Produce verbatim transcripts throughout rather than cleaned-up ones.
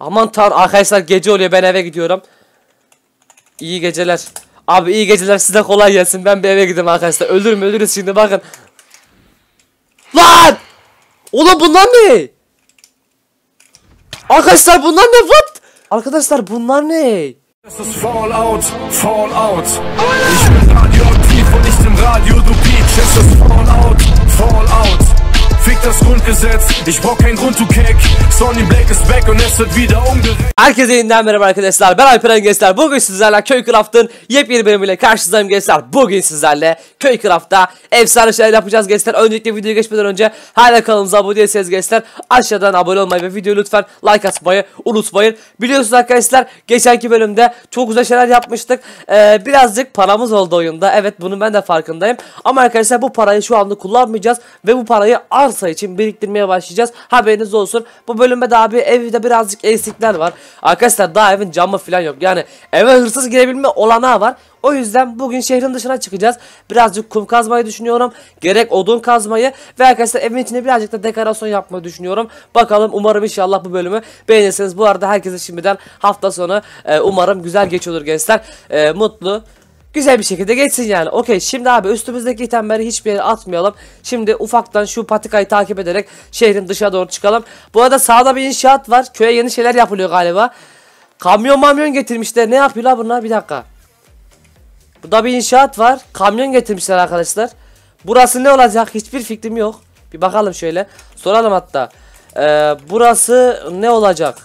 Aman tanrım arkadaşlar, gece oluyor, ben eve gidiyorum. İyi geceler. Abi iyi geceler, size kolay gelsin, ben bir eve gideyim arkadaşlar. Ölürüm ölürüz şimdi bakın. Lan! Oğlum bunlar ne? Arkadaşlar bunlar ne? What? Arkadaşlar bunlar ne? Fallout, Fallout. Ich bin radioaktiv und nicht im Radio, du Bitch. Es ist Fallout, Fallout. Fick das Grundgesetz, ich brauch keinen Grund zu kick. Sonny Black is back und es wird wieder umgerechnet. Herkese yeniden merhaba arkadaşlar, ben Alperen gençler. Bugün sizlerle Köycraft'ın yepyeni bölümüyle karşınızdayım gençler. Bugün sizlerle Köycraft'ta efsane şeyler yapacağız gençler. Öncelikle videoya geçmeden önce hala kanalımıza abone değilseniz gençler, aşağıdan abone olmayı ve videoyu lütfen like atmayı unutmayın. Biliyorsunuz arkadaşlar, geçenki bölümde çok güzel şeyler yapmıştık. ee, Birazcık paramız oldu oyunda, evet bunun ben de farkındayım. Ama arkadaşlar bu parayı şu anda kullanmayacağız ve bu parayı az için biriktirmeye başlayacağız, haberiniz olsun. Bu bölümde daha bir evde birazcık eksikler var arkadaşlar, daha evin camı falan yok, yani eve hırsız girebilme olanağı var. O yüzden bugün şehrin dışına çıkacağız, birazcık kum kazmayı düşünüyorum, gerek odun kazmayı ve arkadaşlar evin içine birazcık da dekorasyon yapmayı düşünüyorum. Bakalım, umarım inşallah bu bölümü beğenirsiniz. Bu arada herkese şimdiden hafta sonu e, umarım güzel geçiyordur gençler, e, mutlu güzel bir şekilde geçsin yani. Okey, şimdi abi üstümüzdeki itemleri hiçbir yere atmayalım. Şimdi ufaktan şu patikayı takip ederek şehrin dışına doğru çıkalım. Bu arada sağda bir inşaat var. Köye yeni şeyler yapılıyor galiba. Kamyon mamyon getirmişler. Ne yapıyorlar bunlar? Bir dakika. Burada bir inşaat var. Kamyon getirmişler arkadaşlar. Burası ne olacak? Hiçbir fikrim yok. Bir bakalım şöyle. Soralım hatta. Ee, burası ne olacak?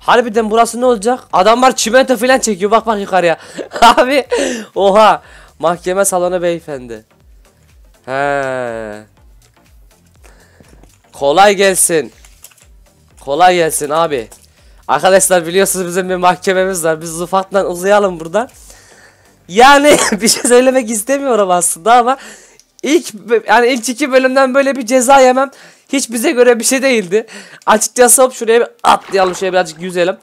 Harbiden burası ne olacak? Adamlar çimento falan çekiyor, bak bak yukarıya. Abi oha, mahkeme salonu beyefendi. He. Kolay gelsin. Kolay gelsin abi. Arkadaşlar biliyorsunuz bizim bir mahkememiz var. Biz ufaktan uzayalım buradan. Yani bir şey söylemek istemiyorum aslında ama ilk yani ilk iki bölümden böyle bir ceza yemem hiç bize göre bir şey değildi. Açıkçası hop şuraya bir atlayalım, şuraya birazcık yüzelim.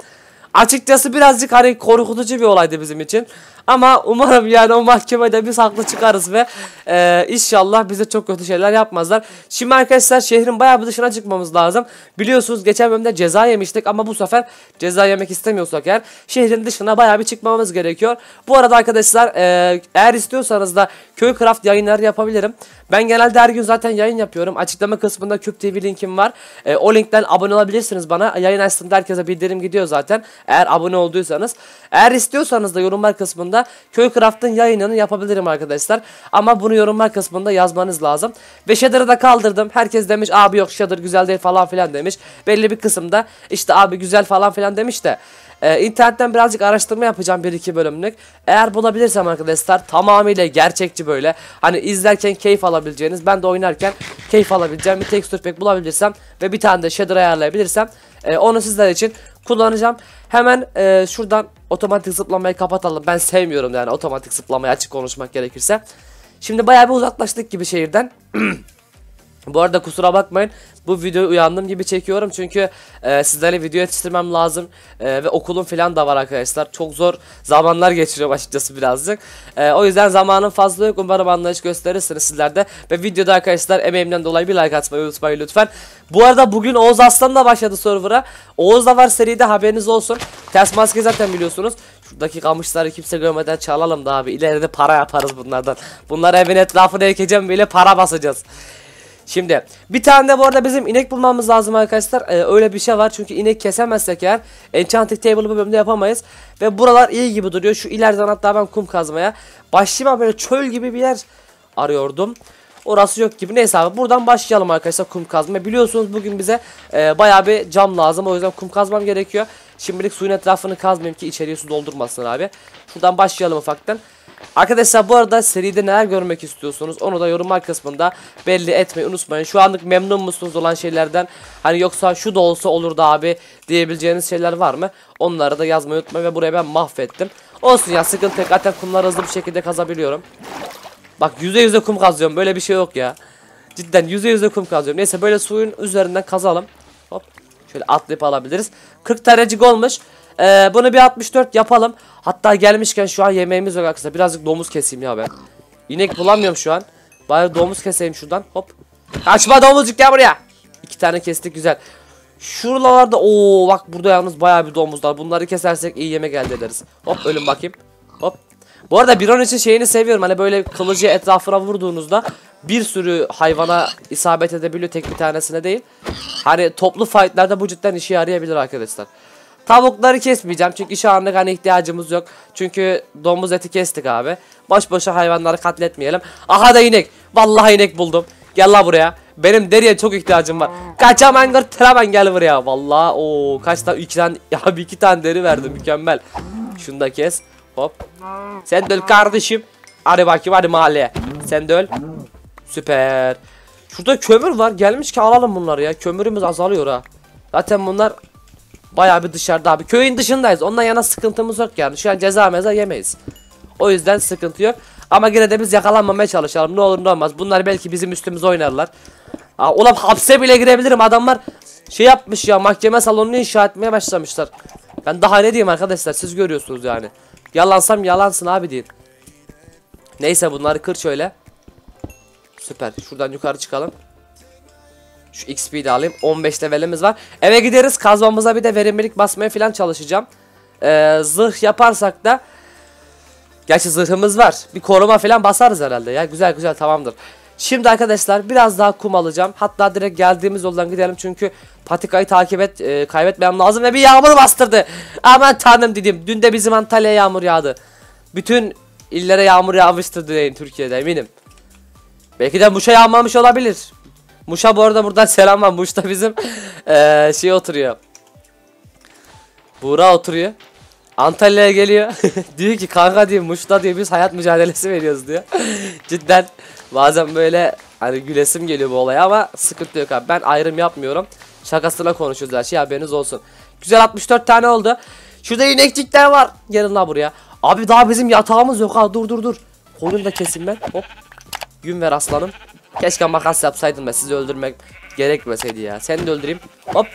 Açıkçası birazcık hani korkutucu bir olaydı bizim için. Ama umarım yani o mahkemede biz haklı çıkarız ve e, inşallah bize çok kötü şeyler yapmazlar. Şimdi arkadaşlar şehrin bayağı bir dışına çıkmamız lazım. Biliyorsunuz geçen bölümde ceza yemiştik ama bu sefer ceza yemek istemiyorsak eğer şehrin dışına bayağı bir çıkmamamız gerekiyor. Bu arada arkadaşlar e, eğer istiyorsanız da Köycraft yayınları yapabilirim. Ben genelde her gün zaten yayın yapıyorum. Açıklama kısmında Küp T V linkim var. E, o linkten abone olabilirsiniz bana. Yayın açtığımda herkese bildirim gidiyor zaten, eğer abone olduysanız. Eğer istiyorsanız da yorumlar kısmında Köycraft'ın yayınını yapabilirim arkadaşlar. Ama bunu yorumlar kısmında yazmanız lazım. Ve shader'ı da kaldırdım. Herkes demiş abi yok shader güzel değil falan filan demiş. Belli bir kısımda işte abi güzel falan filan demiş de. Ee, internetten birazcık araştırma yapacağım, bir iki bölümlük. Eğer bulabilirsem arkadaşlar tamamıyla gerçekçi, böyle hani izlerken keyif alabileceğiniz, ben de oynarken keyif alabileceğim bir tekstür pack bulabilirsem ve bir tane de shader ayarlayabilirsem e, onu sizler için kullanacağım. Hemen e, şuradan otomatik zıplamayı kapatalım. Ben sevmiyorum yani otomatik zıplamayı, açık konuşmak gerekirse. Şimdi bayağı bir uzaklaştık gibi şehirden. Bu arada kusura bakmayın, bu videoyu uyandığım gibi çekiyorum çünkü e, sizlere video yetiştirmem lazım e, ve okulum falan da var arkadaşlar. Çok zor zamanlar geçiriyorum açıkçası birazcık. E, o yüzden zamanım fazla yok, umarım anlayış gösterirsiniz sizler de. Ve videoda arkadaşlar emeğimden dolayı bir like atmayı unutmayın lütfen. Bu arada bugün Oguz Aslan da başladı server'a. Oğuz da var seride, haberiniz olsun. Ters maske zaten biliyorsunuz. Şuradaki kamışları kimse görmeden çalalım da abi, ileride para yaparız bunlardan. Bunları evin etrafına ekeceğim, böyle para basacağız. Şimdi bir tane de bu arada bizim inek bulmamız lazım arkadaşlar. Ee, öyle bir şey var çünkü inek kesemezsek eğer enchanting table'ı bu bölümde yapamayız. Ve buralar iyi gibi duruyor. Şu ileriden hatta ben kum kazmaya başlayayım, böyle çöl gibi bir yer arıyordum. Orası yok gibi. Neyse abi buradan başlayalım arkadaşlar kum kazmaya. Biliyorsunuz bugün bize e, bayağı bir cam lazım, o yüzden kum kazmam gerekiyor. Şimdilik suyun etrafını kazmayayım ki içeriye su doldurmasın abi. Şuradan başlayalım ufaktan. Arkadaşlar bu arada seride neler görmek istiyorsunuz onu da yorumlar kısmında belli etmeyi unutmayın. Şu anlık memnun musunuz olan şeylerden, hani yoksa şu da olsa olur da abi diyebileceğiniz şeyler var mı? Onları da yazmayı unutmayın. Ve buraya ben mahvettim. Olsun ya, sıkıntı yok, zaten kumları hızlı bir şekilde kazabiliyorum. Bak yüze yüze kum kazıyorum, böyle bir şey yok ya. Cidden yüze yüze kum kazıyorum. Neyse böyle suyun üzerinden kazalım. Hop şöyle atlayıp alabiliriz. kırk tanecik olmuş. Ee, bunu bir altmış dört yapalım. Hatta gelmişken şu an yemeğimiz yok arkadaşlar. Birazcık domuz keseyim ya ben. İnek bulamıyorum şu an. Bari domuz keseyim şuradan. Hop. Kaçma domuzcuk, gel buraya. İki tane kestik, güzel. Şuralarda ooo bak burada yalnız bayağı bir domuzlar. Bunları kesersek iyi yemek elde ederiz. Hop ölüm bakayım. Hop. Bu arada bir an için şeyini seviyorum. Hani böyle kılıcı etrafına vurduğunuzda bir sürü hayvana isabet edebiliyor, tek bir tanesine değil. Hani toplu fightlarda bu cidden işe yarayabilir arkadaşlar. Tavukları kesmeyeceğim çünkü şu anlık hani ihtiyacımız yok. Çünkü domuz eti kestik abi. Baş başa hayvanları katletmeyelim. Aha da inek. Vallahi inek buldum. Gel la buraya. Benim deriye çok ihtiyacım var. Kaçam engel traman gel buraya. Vallahi o kaç tane iki tane ya bir iki tane deri verdi, mükemmel. Şunu da kes. Hop. Sen de öl kardeşim. Hadi bakayım hadi mahalleye. Sen de öl. Süper. Şurada kömür var. Gelmiş ki alalım bunları ya. Kömürümüz azalıyor ha. Zaten bunlar bayağı bir dışarıda abi. Köyün dışındayız. Ondan yana sıkıntımız yok yani. Şu an ceza meza yemeyiz. O yüzden sıkıntı yok. Ama yine de biz yakalanmamaya çalışalım. Ne olur ne olmaz. Bunlar belki bizim üstümüze oynarlar. Aa, ulan hapse bile girebilirim. Adamlar şey yapmış ya. Mahkeme salonunu inşa etmeye başlamışlar. Ben daha ne diyeyim arkadaşlar. Siz görüyorsunuz yani. Yalansam yalansın abi deyin. Neyse bunları kır şöyle. Süper. Şuradan yukarı çıkalım. Şu X P'yi de alayım. on beş levelimiz var. Eve gideriz. Kazmamıza bir de verimlilik basmaya falan çalışacağım. Ee, zırh yaparsak da. Gerçi zırhımız var. Bir koruma falan basarız herhalde ya. Güzel güzel tamamdır. Şimdi arkadaşlar biraz daha kum alacağım. Hatta direkt geldiğimiz yoldan gidelim. Çünkü patikayı takip et. E, kaybetmem lazım. Ve bir yağmur bastırdı. Aman tanrım dedim. Dün de bizim Antalya'ya yağmur yağdı. Bütün illere yağmur yağmıştır dün Türkiye'de eminim. Belki de Muş'a yağmamış olabilir. Muş'a bu arada buradan selam var. Muş'ta bizim ee, şey oturuyor. Buğra oturuyor. Antalya'ya geliyor. Diyor ki kanka diyor Muş'ta diyor biz hayat mücadelesi veriyoruz diyor. Cidden bazen böyle hani gülesim geliyor bu olaya ama sıkıntı yok abi. Ben ayrım yapmıyorum. Şakasına konuşuyoruz her şey, haberiniz olsun. Güzel altmış dört tane oldu. Şurada inekçikler var. Gelin la buraya. Abi daha bizim yatağımız yok ha, dur dur dur. Koyun da kesin ben. Hop. Gün ver aslanım. Keşke makas yapsaydım ben, sizi öldürmek gerekmeseydi ya. Seni de öldüreyim. Hop.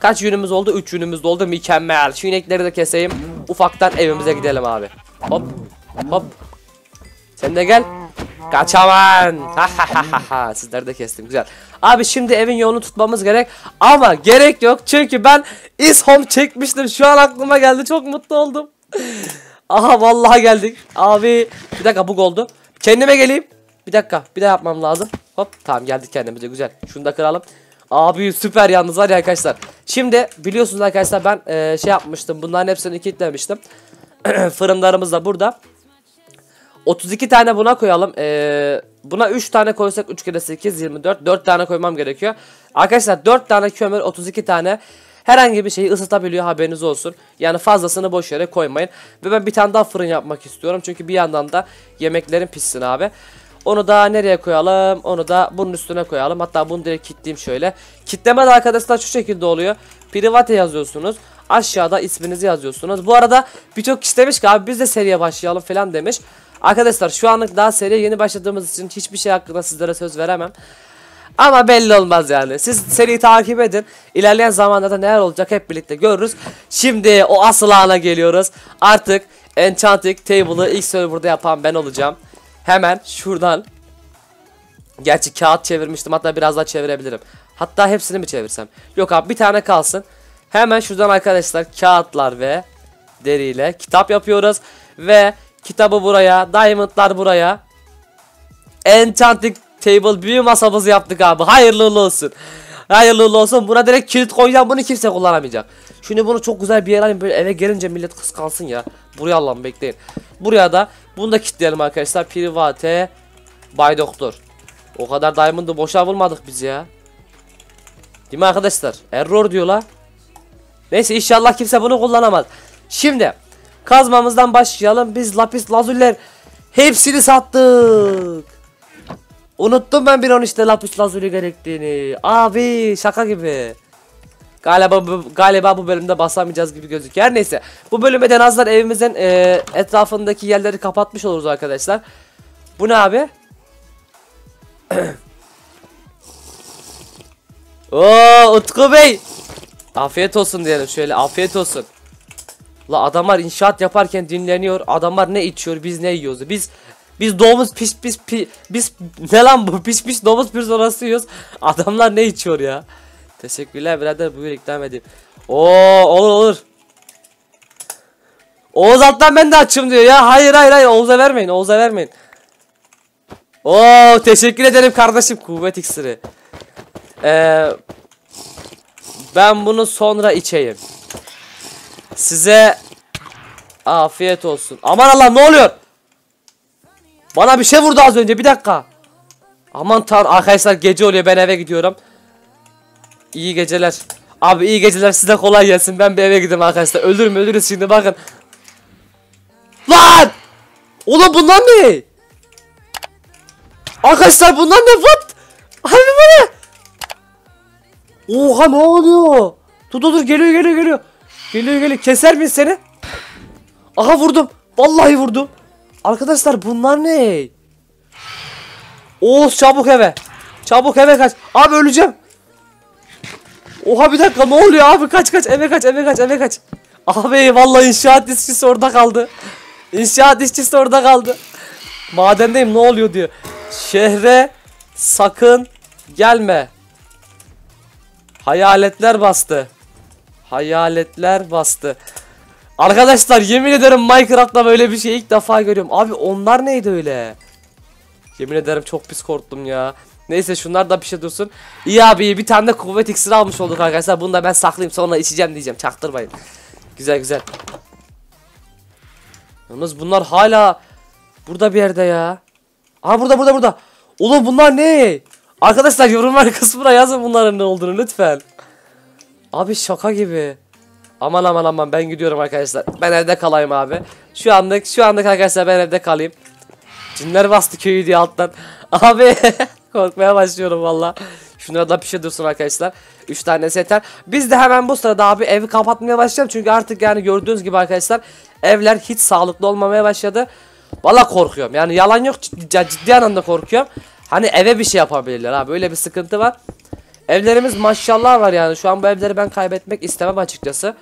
Kaç günümüz oldu? üç günümüz oldu. Mükemmel. Şu inekleri de keseyim. Ufaktan evimize gidelim abi. Hop. Hop. Sen de gel. Kaçaman. Sizleri de kestim. Güzel. Abi şimdi evin yolunu tutmamız gerek. Ama gerek yok. Çünkü ben is home çekmiştim. Şu an aklıma geldi. Çok mutlu oldum. Aha vallahi geldik. Abi. Bir dakika bug oldu. Kendime geleyim. Bir dakika. Bir daha yapmam lazım. Hop. Tamam geldik kendimize. Güzel. Şunu da kıralım. Abi süper yalnız var ya arkadaşlar. Şimdi biliyorsunuz arkadaşlar ben e, şey yapmıştım. Bunların hepsini kilitlemiştim. Fırınlarımız da burada. otuz iki tane buna koyalım. E, buna üç tane koysak üç kere sekiz yirmi dört. dört tane koymam gerekiyor. Arkadaşlar dört tane kömür otuz iki tane herhangi bir şeyi ısıtabiliyor, haberiniz olsun. Yani fazlasını boş yere koymayın. Ve ben bir tane daha fırın yapmak istiyorum. Çünkü bir yandan da yemeklerin pişsin abi. Onu da nereye koyalım? Onu da bunun üstüne koyalım. Hatta bunu direkt kilitleyeyim şöyle. Kilitleme de arkadaşlar şu şekilde oluyor. Private yazıyorsunuz. Aşağıda isminizi yazıyorsunuz. Bu arada birçok kişi demiş ki abi biz de seriye başlayalım falan demiş. Arkadaşlar şu anlık daha seriye yeni başladığımız için hiçbir şey hakkında sizlere söz veremem. Ama belli olmaz yani. Siz seriyi takip edin. İlerleyen zamanlarda neler olacak hep birlikte görürüz. Şimdi o asıl ana geliyoruz. Artık Enchanting Table'ı ilk serverda yapan ben olacağım. Hemen şuradan. Gerçi kağıt çevirmiştim, hatta biraz daha çevirebilirim. Hatta hepsini mi çevirsem? Yok abi bir tane kalsın. Hemen şuradan arkadaşlar kağıtlar ve deriyle kitap yapıyoruz. Ve kitabı buraya, diamondlar buraya. Enchanting Table büyü masamızı yaptık abi. Hayırlı uğurlu olsun. Hayırlı uğurlu olsun. Buna direkt kilit koyacağım, bunu kimse kullanamayacak. Şimdi bunu çok güzel bir yer alayım, böyle eve gelince millet kıskansın ya. Buraya Allah'ım bekleyin. Buraya da bunu da kilitleyelim arkadaşlar. Private Bay Doktor. O kadar diamond'ı boşa vurmadık biz ya. Değil mi arkadaşlar? Error diyor la. Neyse inşallah kimse bunu kullanamaz. Şimdi kazmamızdan başlayalım. Biz lapis lazuller hepsini sattık. Unuttum ben bir on işte lapis lazuli gerektiğini. Abi şaka gibi. Galiba bu, galiba bu bölümde basamayacağız gibi gözüküyor. Her neyse. Bu bölümde en azından evimizin e, etrafındaki yerleri kapatmış oluruz arkadaşlar. Bu ne abi? Oo Utku Bey. Afiyet olsun diyelim şöyle. Afiyet olsun. La adamlar inşaat yaparken dinleniyor. Adamlar ne içiyor, biz ne yiyoruz? Biz biz domuz piş piş piş. Biz ne lan bu? Piş piş domuz piş sonrası yiyoruz. Adamlar ne içiyor ya? Teşekkürler birader, buyur ikram edeyim. Oo, olur olur. Oğuz Aslan ben de açım diyor ya. Hayır hayır hayır, Oğuz'a vermeyin, Oğuz'a vermeyin. Oo, teşekkür ederim kardeşim, kuvvet iksiri. Ee, ben bunu sonra içeyim. Size afiyet olsun. Aman Allah, ne oluyor? Bana bir şey vurdu az önce, bir dakika. Aman Tanrım arkadaşlar, gece oluyor, ben eve gidiyorum. İyi geceler. Abi iyi geceler, size kolay gelsin, ben bir eve gideyim arkadaşlar. Ölürüm ölürüz şimdi, bakın. Lan! Oğlum bundan ne? Arkadaşlar bundan ne? What? Abi bu ne? Oha ne oluyor? Dur dur dur, geliyor geliyor geliyor. Geliyor geliyor, keser miyiz seni? Aha vurdum. Vallahi vurdum. Arkadaşlar bunlar ne? Oğuz çabuk eve. Çabuk eve kaç. Abi öleceğim. Oha bir dakika, ne oluyor abi? Kaç kaç eve kaç eve kaç eve kaç. Abi vallahi inşaat işçisi orada kaldı. İnşaat işçisi orada kaldı. Madendeyim, ne oluyor diyor. Şehre sakın gelme. Hayaletler bastı. Hayaletler bastı. Arkadaşlar yemin ederim Minecraft'ta böyle bir şey ilk defa görüyorum. Abi onlar neydi öyle? Yemin ederim çok pis korktum ya. Neyse şunlar da bir şey dursun. İyi abi, bir tane de kuvvet iksiri almış olduk arkadaşlar. Bunu da ben saklayayım, sonra içeceğim diyeceğim. Çaktırmayın. Güzel güzel. Yalnız bunlar hala burada bir yerde ya. Aa burada burada burada. Oğlum bunlar ne? Arkadaşlar yorumlar kısmına yazın bunların ne olduğunu lütfen. Abi şaka gibi. Aman aman aman, ben gidiyorum arkadaşlar. Ben evde kalayım abi. Şu anlık şu anlık arkadaşlar ben evde kalayım. Cinler bastı köyü diye alttan. Abi korkmaya başlıyorum valla. Şunlara da bir şey dursun arkadaşlar. üç tanesi yeter. Biz de hemen bu sırada abi evi kapatmaya başlayalım. Çünkü artık yani gördüğünüz gibi arkadaşlar evler hiç sağlıklı olmamaya başladı. Valla korkuyorum. Yani yalan yok, ciddi, ciddi anlamda korkuyorum. Hani eve bir şey yapabilirler abi. Öyle bir sıkıntı var. Evlerimiz maşallah var yani. Şu an bu evleri ben kaybetmek istemem açıkçası.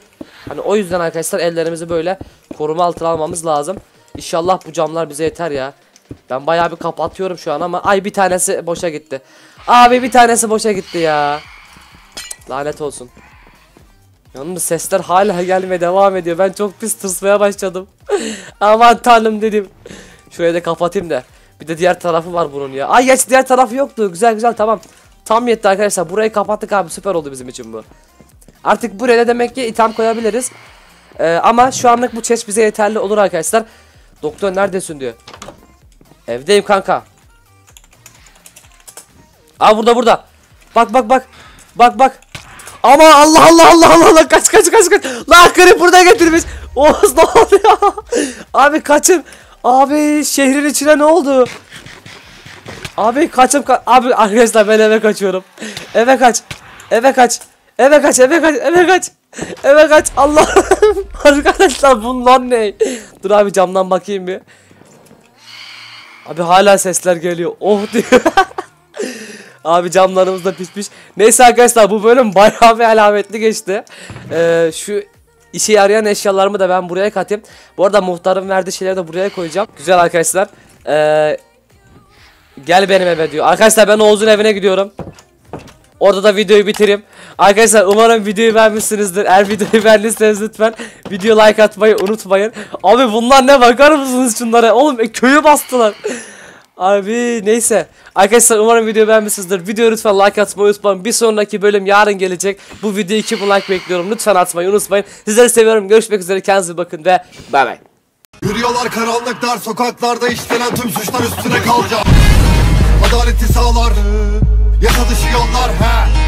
Hani o yüzden arkadaşlar evlerimizi böyle koruma altına almamız lazım. İnşallah bu camlar bize yeter ya. Ben bayağı bir kapatıyorum şu an ama. Ay bir tanesi boşa gitti. Abi bir tanesi boşa gitti ya. Lanet olsun. Yalnız sesler hala gelmeye devam ediyor. Ben çok pis tırsmaya başladım. Aman tanrım dedim. Şurayı da kapatayım da. Bir de diğer tarafı var bunun ya. Ay geç, diğer tarafı yoktu. Güzel güzel, tamam. Tam yetti arkadaşlar. Burayı kapattık abi. Süper oldu bizim için bu. Artık buraya da demek ki item koyabiliriz. Ee, ama şu anlık bu çeşit bize yeterli olur arkadaşlar. Doktor neredesin diyor. Evdeyim kanka. Aa burada burada. Bak bak bak. Bak bak. Ama Allah Allah Allah Allah Allah, kaç kaç kaç kaç. Lan kırıp burada getirmiş. Oğuz ne oluyor? Abi kaçın. Abi şehrin içine ne oldu? Abi kaçım ka abi arkadaşlar ben eve kaçıyorum. Eve kaç. Eve kaç. Eve kaç. Eve kaç. Eve kaç. Eve kaç. Allah'ım. Arkadaşlar bunlar ne? Dur abi camdan bakayım bir. Abi hala sesler geliyor. Oh diyor. Abi camlarımız da pis pis. Neyse arkadaşlar bu bölüm bayağı bir alametli geçti. Ee, şu işe yarayan eşyalarımı da ben buraya katayım. Bu arada muhtarın verdiği şeyleri de buraya koyacağım. Güzel arkadaşlar. Eee... Gel benim eve diyor. Arkadaşlar ben Oğuz'un evine gidiyorum. Orada da videoyu bitireyim. Arkadaşlar umarım videoyu beğenmişsinizdir. Eğer videoyu beğendiyseniz lütfen video like atmayı unutmayın. Abi bunlar ne, bakar mısınız şunlara? Oğlum e, köyü bastılar. Abi neyse. Arkadaşlar umarım videoyu beğenmişsinizdir. Videoyu lütfen like atmayı unutmayın. Bir sonraki bölüm yarın gelecek. Bu videoyu iki bin like bekliyorum. Lütfen atmayı unutmayın. Sizleri seviyorum. Görüşmek üzere. Kendinize bakın ve bay bay. Yürüyorlar karanlık dar sokaklarda, işlenen tüm suçlar üstüne kalacak. Adaleti sağlar, yasa dışı yollar he.